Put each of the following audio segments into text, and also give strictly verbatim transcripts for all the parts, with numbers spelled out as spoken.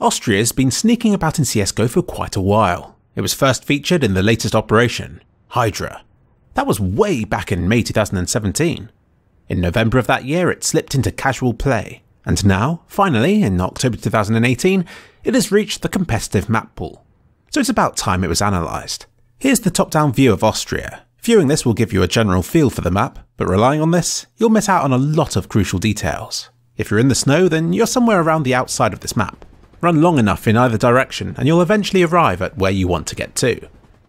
Austria's been sneaking about in C S G O for quite a while. It was first featured in the latest operation, Hydra. That was way back in May two thousand seventeen. In November of that year it slipped into casual play, and now, finally, in October two thousand eighteen, it has reached the competitive map pool. So it's about time it was analysed. Here's the top-down view of Austria. Viewing this will give you a general feel for the map, but relying on this, you'll miss out on a lot of crucial details. If you're in the snow, then you're somewhere around the outside of this map. Run long enough in either direction and you'll eventually arrive at where you want to get to.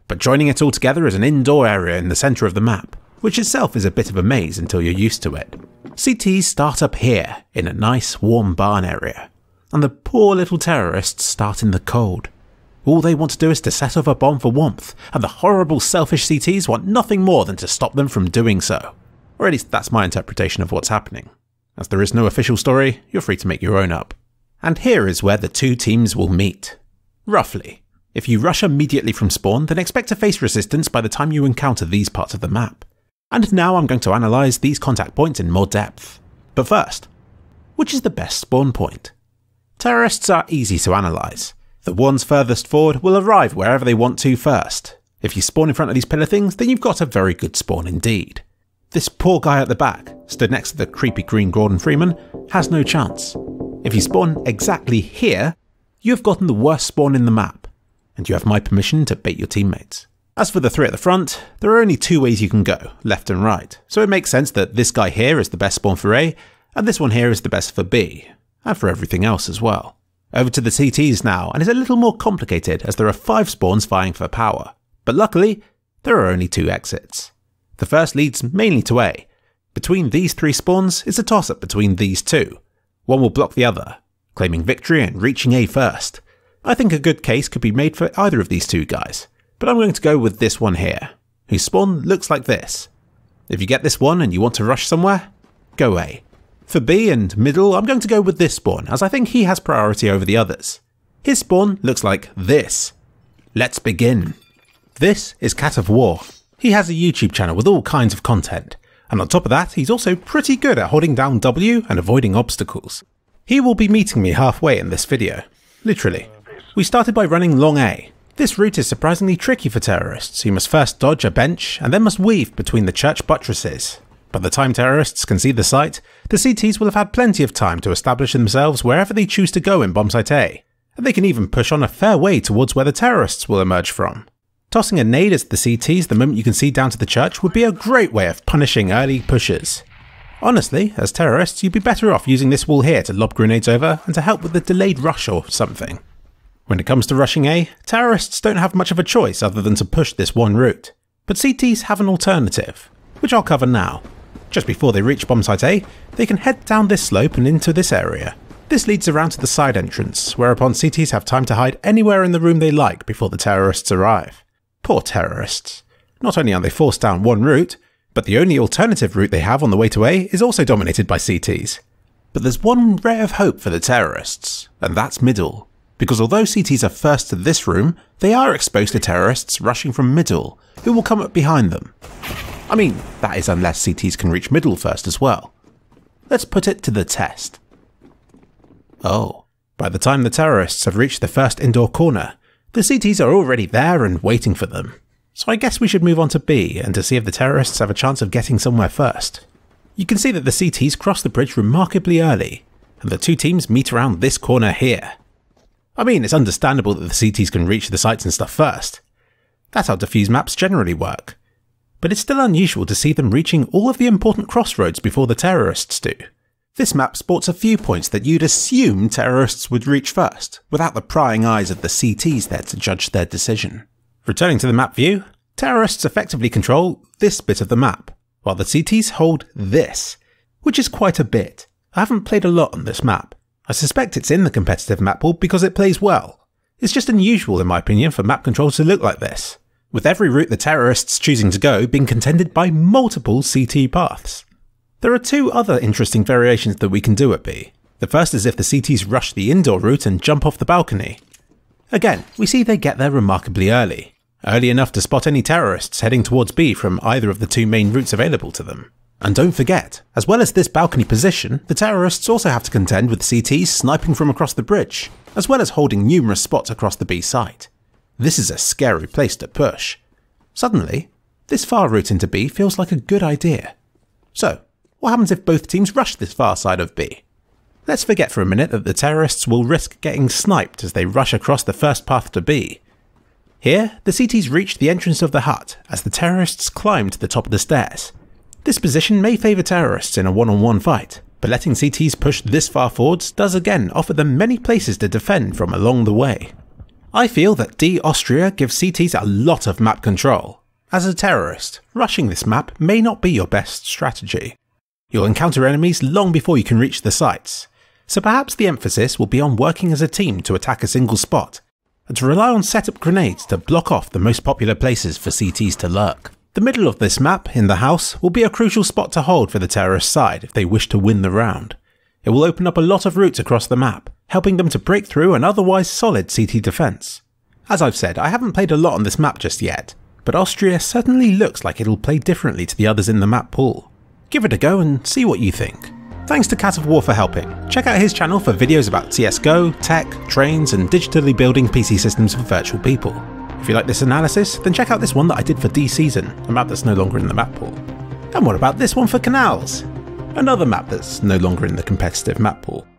But joining it all together is an indoor area in the centre of the map, which itself is a bit of a maze until you're used to it. C Ts start up here, in a nice warm barn area, and the poor little terrorists start in the cold. All they want to do is to set off a bomb for warmth, and the horrible selfish C Ts want nothing more than to stop them from doing so. Or at least that's my interpretation of what's happening. As there is no official story, you're free to make your own up. And here is where the two teams will meet. Roughly. If you rush immediately from spawn, then expect to face resistance by the time you encounter these parts of the map. And now I'm going to analyse these contact points in more depth. But first, which is the best spawn point? Terrorists are easy to analyse. The ones furthest forward will arrive wherever they want to first. If you spawn in front of these pillar things, then you've got a very good spawn indeed. This poor guy at the back, stood next to the creepy green Gordon Freeman, has no chance. If you spawn exactly here, you have gotten the worst spawn in the map, and you have my permission to bait your teammates. As for the three at the front, there are only two ways you can go, left and right, so it makes sense that this guy here is the best spawn for A, and this one here is the best for B, and for everything else as well. Over to the C Ts now, and it's a little more complicated as there are five spawns vying for power, but luckily, there are only two exits. The first leads mainly to A. Between these three spawns, it's a toss-up between these two. One will block the other, claiming victory and reaching A first. I think a good case could be made for either of these two guys, but I'm going to go with this one here, whose spawn looks like this. If you get this one and you want to rush somewhere, go A. For B and middle, I'm going to go with this spawn, as I think he has priority over the others. His spawn looks like this. Let's begin. This is Cat of War. He has a YouTube channel with all kinds of content. And on top of that, he's also pretty good at holding down W and avoiding obstacles. He will be meeting me halfway in this video. Literally. We started by running long A. This route is surprisingly tricky for terrorists. You must first dodge a bench and then must weave between the church buttresses. By the time terrorists can see the site, the C Ts will have had plenty of time to establish themselves wherever they choose to go in bombsite A, and they can even push on a fair way towards where the terrorists will emerge from. Tossing a nade at the C Ts the moment you can see down to the church would be a great way of punishing early pushers. Honestly, as terrorists, you'd be better off using this wall here to lob grenades over and to help with the delayed rush or something. When it comes to rushing A, terrorists don't have much of a choice other than to push this one route, but C Ts have an alternative, which I'll cover now. Just before they reach bombsite A, they can head down this slope and into this area. This leads around to the side entrance, whereupon C Ts have time to hide anywhere in the room they like before the terrorists arrive. Poor terrorists. Not only are they forced down one route, but the only alternative route they have on the way to A is also dominated by C Ts. But there's one ray of hope for the terrorists, and that's middle. Because although C Ts are first to this room, they are exposed to terrorists rushing from middle, who will come up behind them. I mean, that is unless C Ts can reach middle first as well. Let's put it to the test. Oh. By the time the terrorists have reached the first indoor corner, the C Ts are already there and waiting for them, so I guess we should move on to B and to see if the terrorists have a chance of getting somewhere first. You can see that the C Ts cross the bridge remarkably early, and the two teams meet around this corner here. I mean, it's understandable that the C Ts can reach the sites and stuff first. That's how diffuse maps generally work. But it's still unusual to see them reaching all of the important crossroads before the terrorists do. This map sports a few points that you'd assume terrorists would reach first, without the prying eyes of the C Ts there to judge their decision. Returning to the map view, terrorists effectively control this bit of the map, while the C Ts hold this, which is quite a bit. I haven't played a lot on this map. I suspect it's in the competitive map pool because it plays well. It's just unusual in my opinion for map control to look like this, with every route the terrorists choosing to go being contended by multiple C T paths. There are two other interesting variations that we can do at B. The first is if the C Ts rush the indoor route and jump off the balcony. Again, we see they get there remarkably early. Early enough to spot any terrorists heading towards B from either of the two main routes available to them. And don't forget, as well as this balcony position, the terrorists also have to contend with C Ts sniping from across the bridge, as well as holding numerous spots across the B site. This is a scary place to push. Suddenly, this far route into B feels like a good idea. So, what happens if both teams rush this far side of B? Let's forget for a minute that the terrorists will risk getting sniped as they rush across the first path to B. Here, the C Ts reach the entrance of the hut as the terrorists climb to the top of the stairs. This position may favour terrorists in a one-on-one fight, but letting C Ts push this far forwards does again offer them many places to defend from along the way. I feel that D Austria gives C Ts a lot of map control. As a terrorist, rushing this map may not be your best strategy. You'll encounter enemies long before you can reach the sites, so perhaps the emphasis will be on working as a team to attack a single spot, and to rely on setup grenades to block off the most popular places for C Ts to lurk. The middle of this map, in the house, will be a crucial spot to hold for the terrorist side if they wish to win the round. It will open up a lot of routes across the map, helping them to break through an otherwise solid C T defence. As I've said, I haven't played a lot on this map just yet, but Austria certainly looks like it'll play differently to the others in the map pool. Give it a go and see what you think. Thanks to Cat of War for helping. Check out his channel for videos about C S G O, tech, trains and digitally building P C systems for virtual people. If you like this analysis, then check out this one that I did for D Season, a map that's no longer in the map pool. And what about this one for Canals? Another map that's no longer in the competitive map pool.